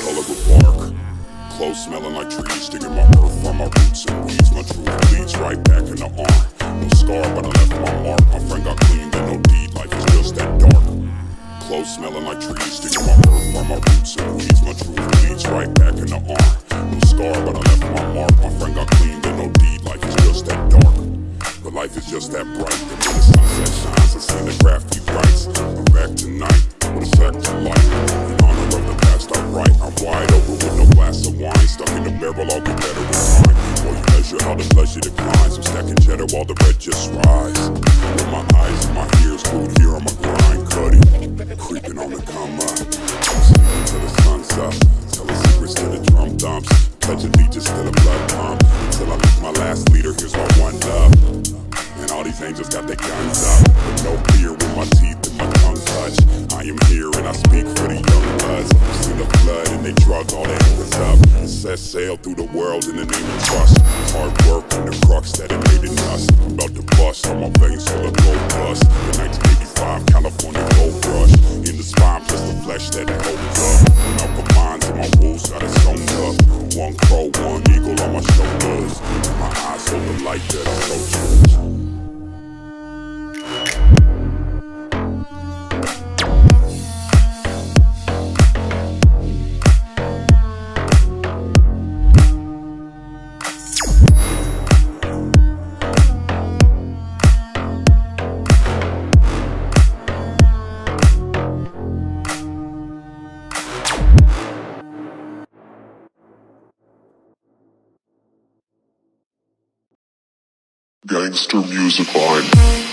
color of bark. Clothes smelling like trees, digging my earth from my roots and weeds. My truth leads right back in the arm. No scar, but I left my mark. My friend got clean, then no deed, life is just that dark. Clothes smelling like trees, digging my earth from my roots and weeds. My truth leads right back in the arm. No scar, but I left my mark. My friend got clean, then no deed, life is just that dark. But life is just that bright, and when the sunset shines, I see the graffiti rights. I'm back tonight, with a sack to light. In honor of the past I write, I'm wide open with no glass of wine. Stuck in the barrel, I'll get better with time. While you measure how the pleasure declines, I'm stacking cheddar while the bread just rise. With my eyes and my ears glued here on my grind, cutting, creeping on the come up. I'm singing till the sun's up, telling secrets to the drum thumps. Allegedly just till the blood pump, till I lose my last leader, here's my one love. And all these angels got their guns out, with no fear, with my teeth and my tongue touch. I am here and I speak for the young bloods. I've seen the flood and they drug all their anchors up, and set sail through the world in the name of trust. Hard work and the crux that it made in us. I'm about to bust on my veins full of gold dust. The 1985 California gold rush. In the spine plus the flesh that it holds up. When I put mines and my wolves got it sewn up. One crow, one eagle on my shoulders. And my eyes hold the light that I so choose. Gangster Musicline.